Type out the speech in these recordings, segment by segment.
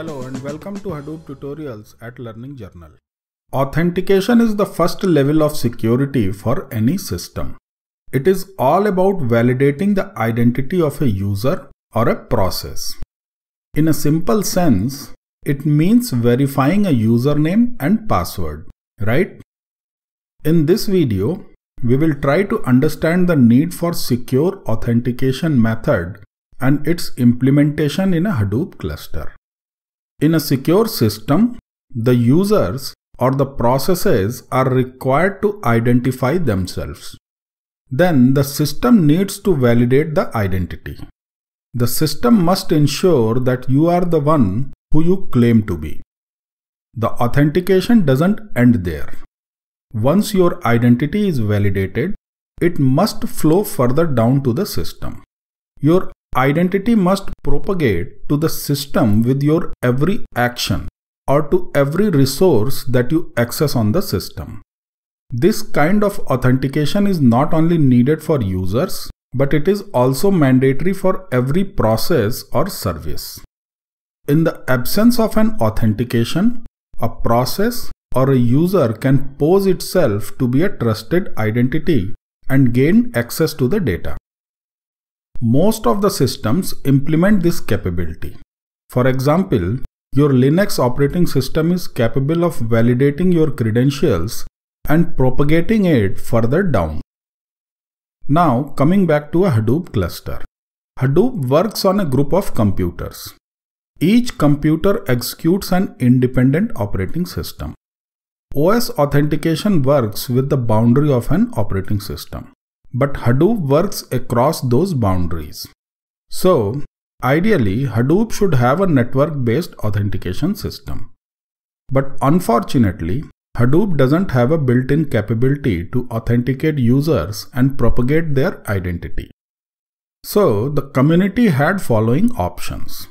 Hello and welcome to Hadoop tutorials at Learning Journal. Authentication is the first level of security for any system. It is all about validating the identity of a user or a process. In a simple sense, it means verifying a username and password, right? In this video, we will try to understand the need for secure authentication method and its implementation in a Hadoop cluster. In a secure system, the users or the processes are required to identify themselves. Then the system needs to validate the identity. The system must ensure that you are the one who you claim to be. The authentication doesn't end there. Once your identity is validated, it must flow further down to the system. Your identity must propagate to the system with your every action or to every resource that you access on the system. This kind of authentication is not only needed for users, but it is also mandatory for every process or service. In the absence of an authentication, a process or a user can pose itself to be a trusted identity and gain access to the data. Most of the systems implement this capability. For example, your Linux operating system is capable of validating your credentials and propagating it further down. Now, coming back to a Hadoop cluster. Hadoop works on a group of computers. Each computer executes an independent operating system. OS authentication works with the boundary of an operating system, but Hadoop works across those boundaries. So, ideally, Hadoop should have a network-based authentication system. But unfortunately, Hadoop doesn't have a built-in capability to authenticate users and propagate their identity. So, the community had following options.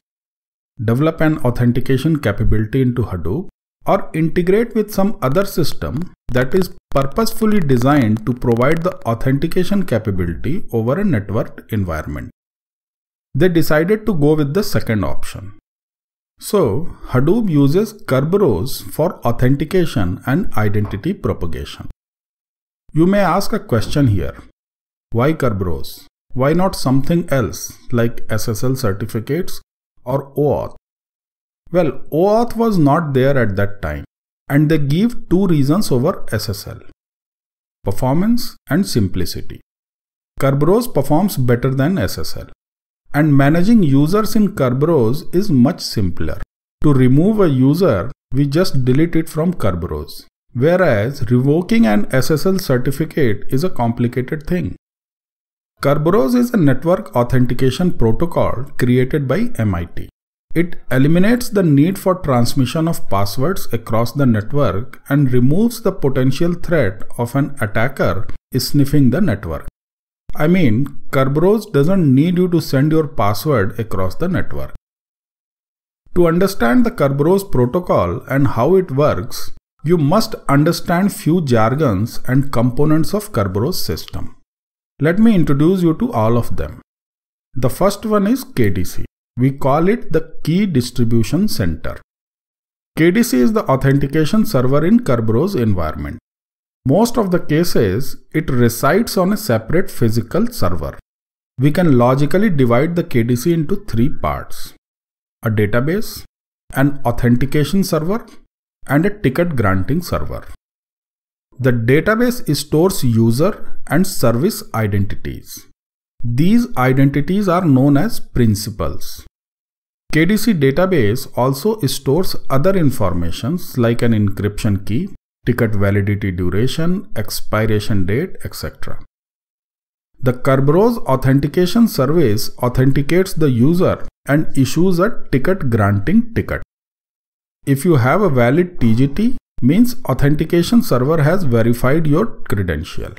Develop an authentication capability into Hadoop or integrate with some other system that is purposefully designed to provide the authentication capability over a networked environment. They decided to go with the second option. So, Hadoop uses Kerberos for authentication and identity propagation. You may ask a question here. Why Kerberos? Why not something else like SSL certificates or OAuth? Well, OAuth was not there at that time, and they give two reasons over SSL: performance and simplicity. Kerberos performs better than SSL. And managing users in Kerberos is much simpler. To remove a user, we just delete it from Kerberos. Whereas revoking an SSL certificate is a complicated thing. Kerberos is a network authentication protocol created by MIT. It eliminates the need for transmission of passwords across the network and removes the potential threat of an attacker sniffing the network. I mean, Kerberos doesn't need you to send your password across the network. To understand the Kerberos protocol and how it works, you must understand few jargons and components of Kerberos system. Let me introduce you to all of them. The first one is KDC. We call it the Key Distribution Center. KDC is the authentication server in Kerberos environment. Most of the cases, it resides on a separate physical server. We can logically divide the KDC into three parts: a database, an authentication server, and a ticket granting server. The database stores user and service identities. These identities are known as principals. KDC database also stores other informations like an encryption key, ticket validity duration, expiration date, etc. The Kerberos authentication service authenticates the user and issues a ticket granting ticket. If you have a valid TGT, means authentication server has verified your credential.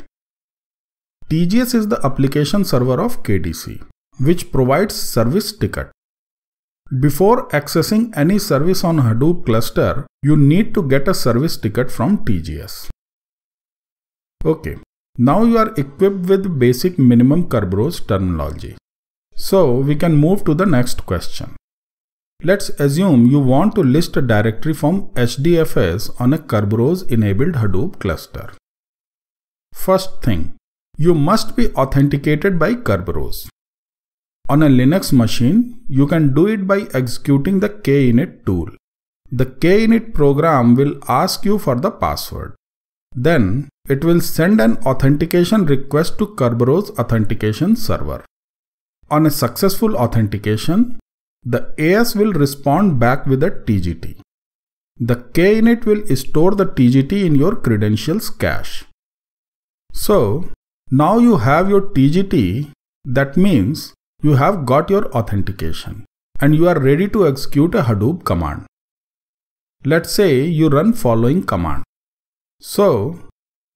TGS is the application server of KDC, which provides service ticket. Before accessing any service on Hadoop cluster, you need to get a service ticket from TGS. Okay, now you are equipped with basic minimum Kerberos terminology. So we can move to the next question. Let's assume you want to list a directory from HDFS on a Kerberos enabled Hadoop cluster. First thing, you must be authenticated by Kerberos. On a Linux machine, you can do it by executing the kinit tool. The kinit program will ask you for the password. Then, it will send an authentication request to Kerberos authentication server. On a successful authentication, the AS will respond back with a TGT. The kinit will store the TGT in your credentials cache. So, now you have your TGT, that means you have got your authentication and you are ready to execute a Hadoop command. Let's say you run following command. So,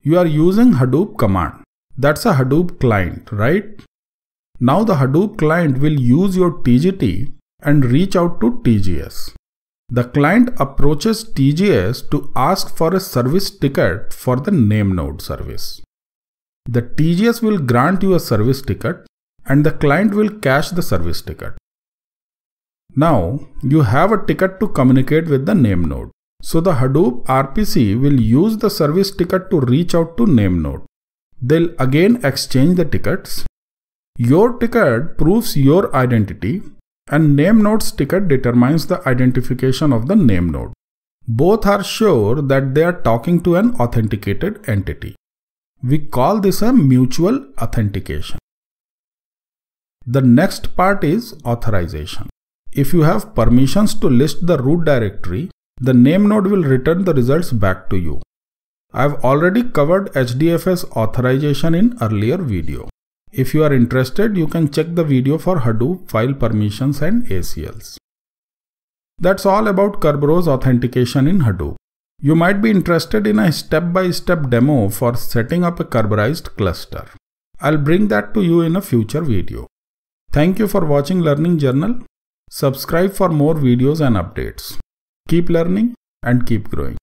you are using Hadoop command. That's a Hadoop client, right? Now the Hadoop client will use your TGT and reach out to TGS. The client approaches TGS to ask for a service ticket for the NameNode service. The TGS will grant you a service ticket and the client will cache the service ticket. Now you have a ticket to communicate with the NameNode. So the Hadoop RPC will use the service ticket to reach out to NameNode. They'll again exchange the tickets. Your ticket proves your identity, and NameNode's ticket determines the identification of the NameNode. Both are sure that they are talking to an authenticated entity. We call this a mutual authentication. The next part is authorization. If you have permissions to list the root directory, the NameNode will return the results back to you. I have already covered HDFS authorization in earlier video. If you are interested, you can check the video for Hadoop file permissions and ACLs. That's all about Kerberos authentication in Hadoop. You might be interested in a step-by-step demo for setting up a Kerberized cluster. I'll bring that to you in a future video. Thank you for watching Learning Journal. Subscribe for more videos and updates. Keep learning and keep growing.